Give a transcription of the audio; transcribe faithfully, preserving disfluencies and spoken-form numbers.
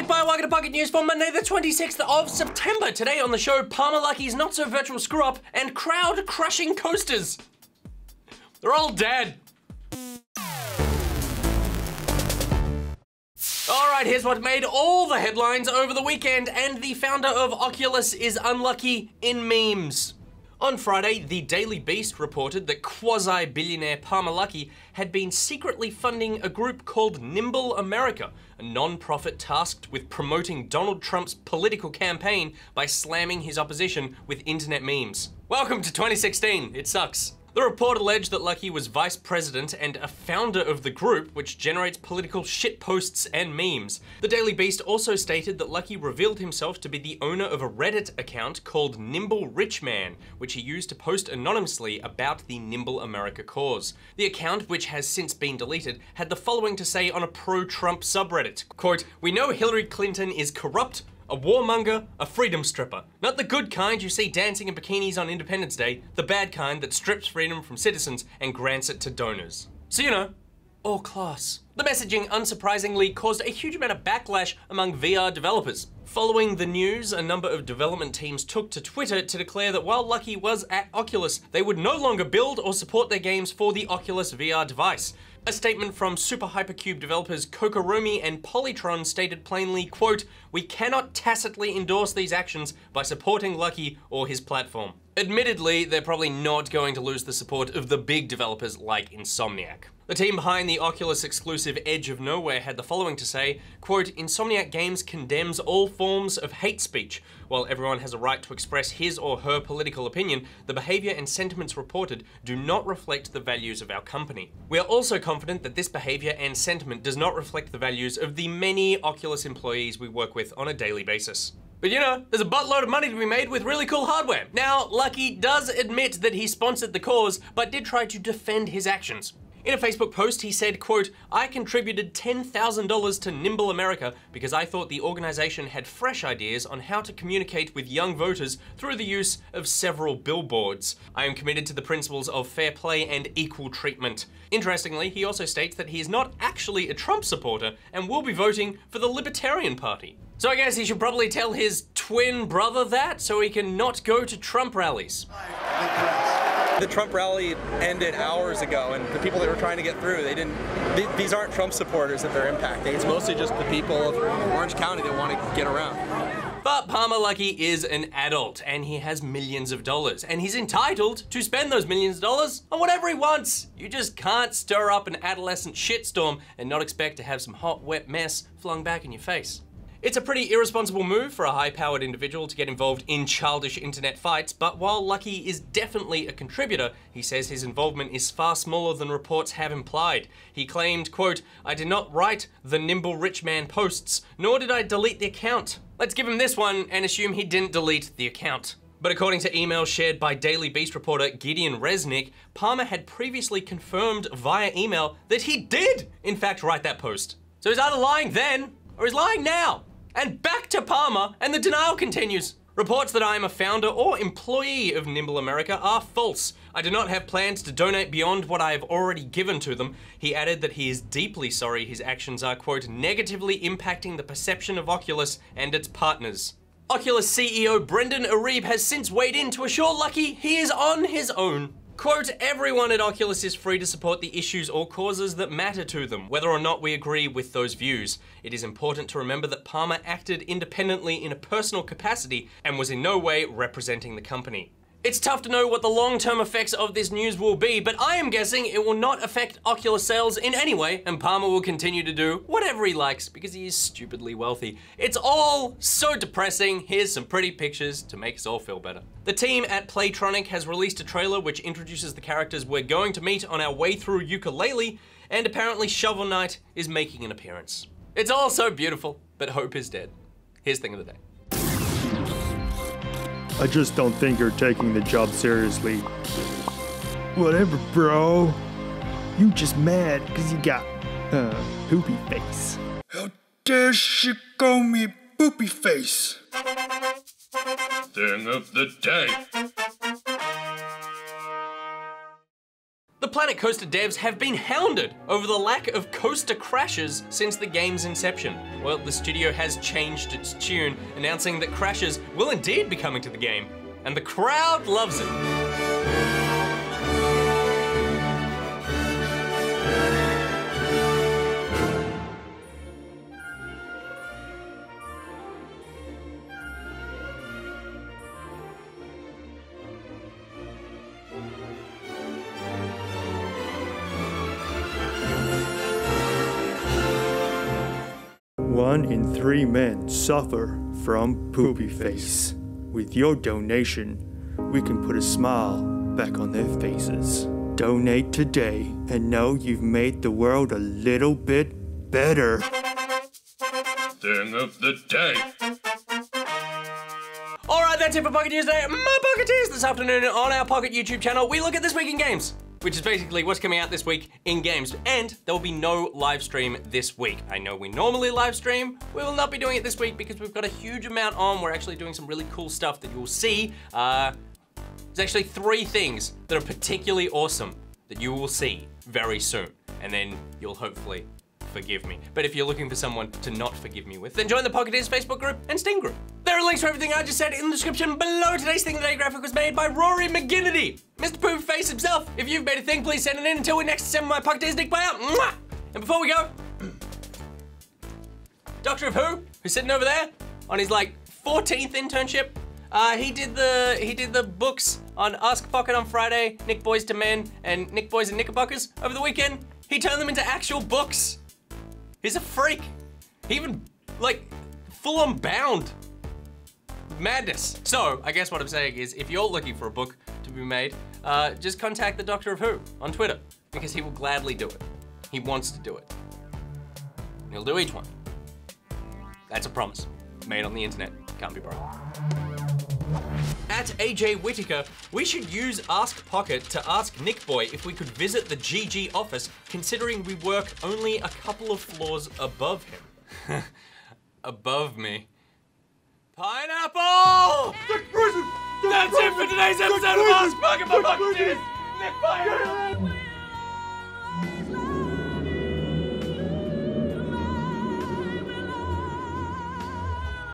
Nick Bio, welcome to Pocket News for Monday the twenty-sixth of September. Today on the show, Palmer Luckey's not-so-virtual screw-up and crowd-crushing coasters. They're all dead. Alright, here's what made all the headlines over the weekend, and the founder of Oculus is unlucky in memes. On Friday, the Daily Beast reported that quasi-billionaire Palmer Luckey had been secretly funding a group called Nimble America, a non-profit tasked with promoting Donald Trump's political campaign by slamming his opposition with internet memes. Welcome to twenty sixteen, it sucks. The report alleged that Luckey was vice president and a founder of the group, which generates political shitposts and memes. The Daily Beast also stated that Luckey revealed himself to be the owner of a Reddit account called Nimble Rich Man, which he used to post anonymously about the Nimble America cause. The account, which has since been deleted, had the following to say on a pro-Trump subreddit, quote, "We know Hillary Clinton is corrupt, a warmonger, a freedom stripper. Not the good kind you see dancing in bikinis on Independence Day, the bad kind that strips freedom from citizens and grants it to donors." So you know, all class. The messaging, unsurprisingly, caused a huge amount of backlash among V R developers. Following the news, a number of development teams took to Twitter to declare that while Luckey was at Oculus, they would no longer build or support their games for the Oculus V R device. A statement from Super Hypercube developers Kokorumi and Polytron stated plainly, quote, "We cannot tacitly endorse these actions by supporting Luckey or his platform." Admittedly, they're probably not going to lose the support of the big developers like Insomniac. The team behind the Oculus exclusive Edge of Nowhere had the following to say, quote, "Insomniac Games condemns all forms of hate speech. While everyone has a right to express his or her political opinion, the behavior and sentiments reported do not reflect the values of our company. We are also confident that this behavior and sentiment does not reflect the values of the many Oculus employees we work with on a daily basis." But you know, there's a buttload of money to be made with really cool hardware. Now, Luckey does admit that he sponsored the cause, but did try to defend his actions. In a Facebook post, he said, quote, "I contributed ten thousand dollars to Nimble America because I thought the organization had fresh ideas on how to communicate with young voters through the use of several billboards. I am committed to the principles of fair play and equal treatment." Interestingly, he also states that he is not actually a Trump supporter and will be voting for the Libertarian Party. So I guess he should probably tell his twin brother that so he can not go to Trump rallies. The Trump rally ended hours ago, and the people that were trying to get through, they didn't, th these aren't Trump supporters that they're impacting. It's mostly just the people of Orange County that want to get around. But Palmer Luckey is an adult, and he has millions of dollars, and he's entitled to spend those millions of dollars on whatever he wants. You just can't stir up an adolescent shitstorm and not expect to have some hot, wet mess flung back in your face. It's a pretty irresponsible move for a high-powered individual to get involved in childish internet fights, but while Luckey is definitely a contributor, he says his involvement is far smaller than reports have implied. He claimed, quote, "I did not write the Nimble Rich Man posts, nor did I delete the account." Let's give him this one and assume he didn't delete the account. But according to email shared by Daily Beast reporter Gideon Reznik, Palmer had previously confirmed via email that he did, in fact, write that post. So he's either lying then, or he's lying now. And back to Palmer, and the denial continues. "Reports that I am a founder or employee of Nimble America are false. I do not have plans to donate beyond what I have already given to them." He added that he is deeply sorry his actions are, quote, "negatively impacting the perception of Oculus and its partners." Oculus C E O Brendan Iribe has since weighed in to assure Luckey he is on his own. Quote, "Everyone at Oculus is free to support the issues or causes that matter to them, whether or not we agree with those views. It is important to remember that Palmer acted independently in a personal capacity and was in no way representing the company." It's tough to know what the long-term effects of this news will be, but I am guessing it will not affect Oculus sales in any way, and Palmer will continue to do whatever he likes because he is stupidly wealthy. It's all so depressing. Here's some pretty pictures to make us all feel better. The team at Playtronic has released a trailer which introduces the characters we're going to meet on our way through Yooka-Laylee, and apparently Shovel Knight is making an appearance. It's all so beautiful, but hope is dead. Here's Thing of the Day. I just don't think you're taking the job seriously. Whatever, bro. You just mad because you got uh, poopy face. How dare she call me poopy face? Thing of the Day. The Planet Coaster devs have been hounded over the lack of coaster crashes since the game's inception. Well, the studio has changed its tune, announcing that crashes will indeed be coming to the game, and the crowd loves it. One in three men suffer from poopy face. With your donation, we can put a smile back on their faces. Donate today and know you've made the world a little bit better. Thing of the day. Alright, that's it for Pocketeers Day. My Pocketeers this afternoon on our Pocket YouTube channel, we look at this week in games, which is basically what's coming out this week in games. And there will be no live stream this week. I know we normally live stream. We will not be doing it this week because we've got a huge amount on. We're actually doing some really cool stuff that you'll see. Uh, there's actually three things that are particularly awesome that you will see very soon. And then you'll hopefully forgive me. But if you're looking for someone to not forgive me with, then join the Pocketeers Facebook group and Steam group. There are links to everything I just said in the description below. Today's Thing of the Day graphic was made by Rory McGinnity, Mister Poopface himself. If you've made a thing, please send it in. Until we next send my Pocketeers Nick Player. Mwah! And before we go, Doctor of Who, who's sitting over there on his like fourteenth internship, uh, he did the he did the books on Ask Pocket on Friday, Nick Boys to Men, and Nick Boys and Knickerbockers over the weekend. He turned them into actual books. He's a freak. He even, like, full-on bound. Madness. So, I guess what I'm saying is, if you're looking for a book to be made, uh, just contact the Doctor of Who on Twitter, because he will gladly do it. He wants to do it. And he'll do each one. That's a promise. Made on the internet. Can't be borrowed. At A J Whitaker, we should use Ask Pocket to ask Nickboy if we could visit the G G office, considering we work only a couple of floors above him. Above me. Pineapple! That's it for today's episode of Ask Pocket by Pocketeers! Nickboy!